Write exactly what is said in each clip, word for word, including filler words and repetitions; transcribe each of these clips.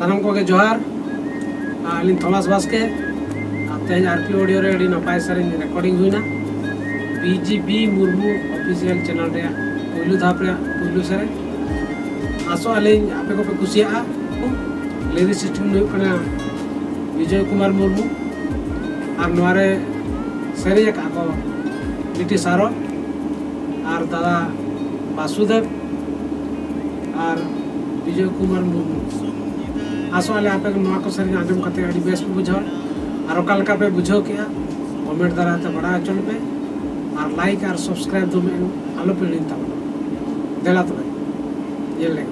सामान को जोहार आलिन थॉमस बास्के तेज आरपी ऑडियो रे नपाय सारे रिकॉर्डिंग हुईना बीजीबी मुर्मू ऑफिशियल चैनल रे पहलू धाप रे पहलू सारे आसो आलिन आपे को पे खुशिया लेडी सिस्टम ने कना विजय कुमार मुर्मू और नवारे सारे एक आको बीटी सारो और दादा वासुदेव और विजय कुमार मुर्मू आसो आले आपे नवा को सारे आजम करते आड़ी बेस पे बुझो और कालका पे बुझो किया कमेंट द्वारा तो बड़ा अचल पे और लाइक और सब्सक्राइब दो में आलो पे लिंक तब देला तो भाई ये ले।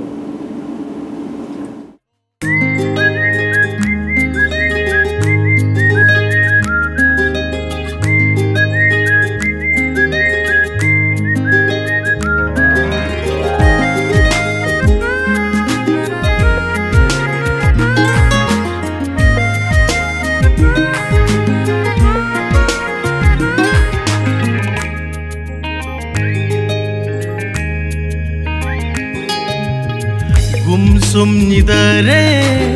गुमसुम निंदा रे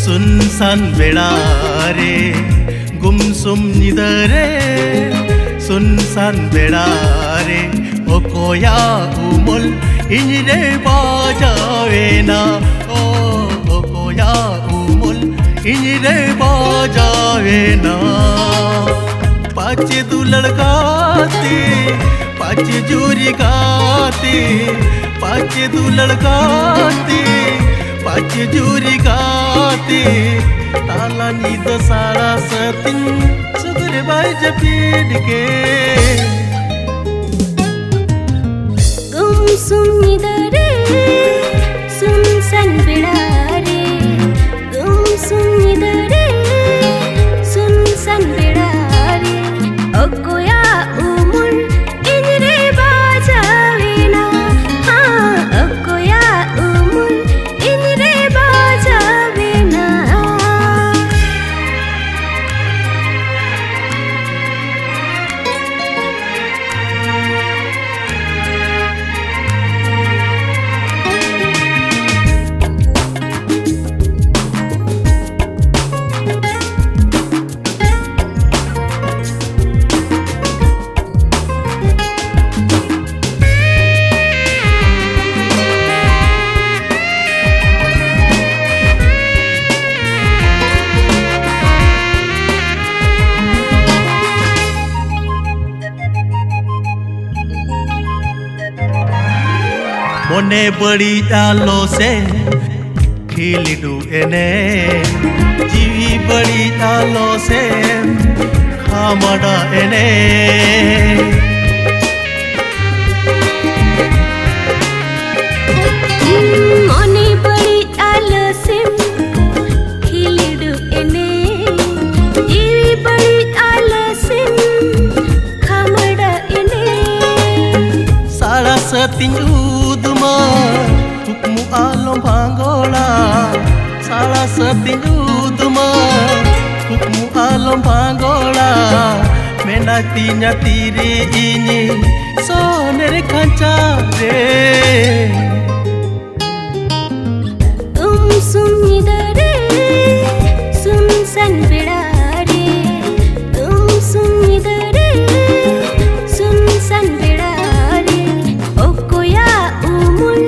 सुनसान बेड़ा रे, गुमसुम निंदा रे सुनसान बेड़ा रे, ओ कोया उमल इंजरे बजावे ना, ओ ओ कोया उमल इंजरे बजावे ना। पाचे दू लड़काते पाचे जोरी गाते, पाचे दू लड़काते पाचे जोरी गाते, ताला नींद सारा सतिन सुगरे बाई जपीट के। गुमसुम निंदा रे सुनसान बेड़ा रे, गुमसुम निंदा रे सुनसान बेड़ा रे, ओ कोया मने बड़ी डालो से खिलडू एने, जीवी बड़ी डालो से खामड़ा एने, मने बड़ी डालो से खिलडू एने, जीवी बड़ी डालो से खामड़ा एने। सारा सतिंजू तुकमु आलो भांगोड़ा, साला सतिंजूद तुकमु आलो भांगोड़ा, मेना तीना तीरे इनी सोने रे खांचा रे। गुमसुम निंदा रे सुनसान बेड़ा रे, गुमसुम निंदा रे सुनसान बेड़ा रे, ओ कोया उमुल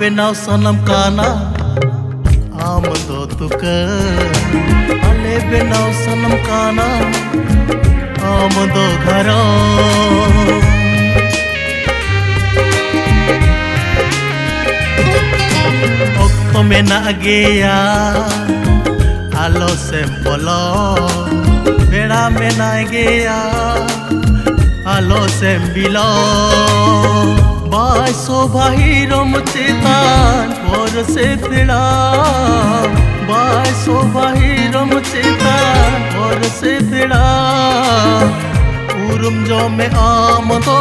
बेनाव सनम काना आम दो तुक, आले बेनाव सनम काना आम दो घरों, मेना गया आलो सेम्पलो बेड़ा मेना गया आलो सेम्बिलो बासो बाहिरम चेतान और से तेड़ा बासो बाहिरम चेतान और से तेड़ा उरुम जो में आम तो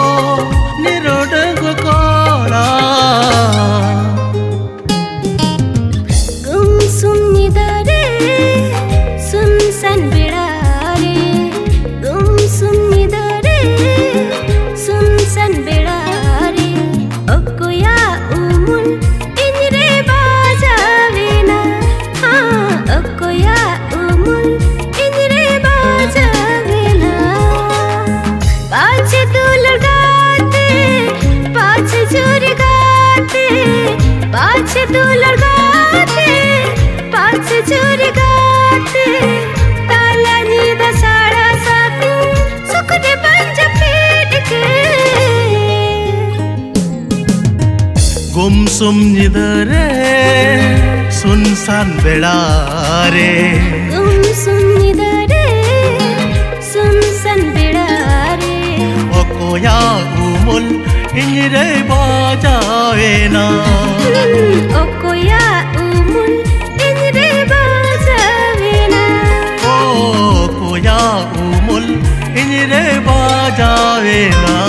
निरोड गोकोड़ा गुमसुम निंदा रे सुनसान बेड़ा रे गुमसुम निंदा रे सुनसान बेड़ा रे अकोया उमुन पिंजरे बाजावे ना हाँ अकोया उमुन पिंजरे बाजावे ना पाछे तू लड़गाते पाछे चोरी गाते पाछे तू लड़गाते पाछे चोरी गाते ताला नींद साड़ा साथ सुखने पंज फेट के गुमसुम निंदा रे सुनसान बेड़ा रे गुमसुम निंदा रे सुनसान बेड़ा रे ओकोया उमुल इंजरे बाजावे ना ओकोया उमुल कोया उमुल इंजरे बाजावे ना।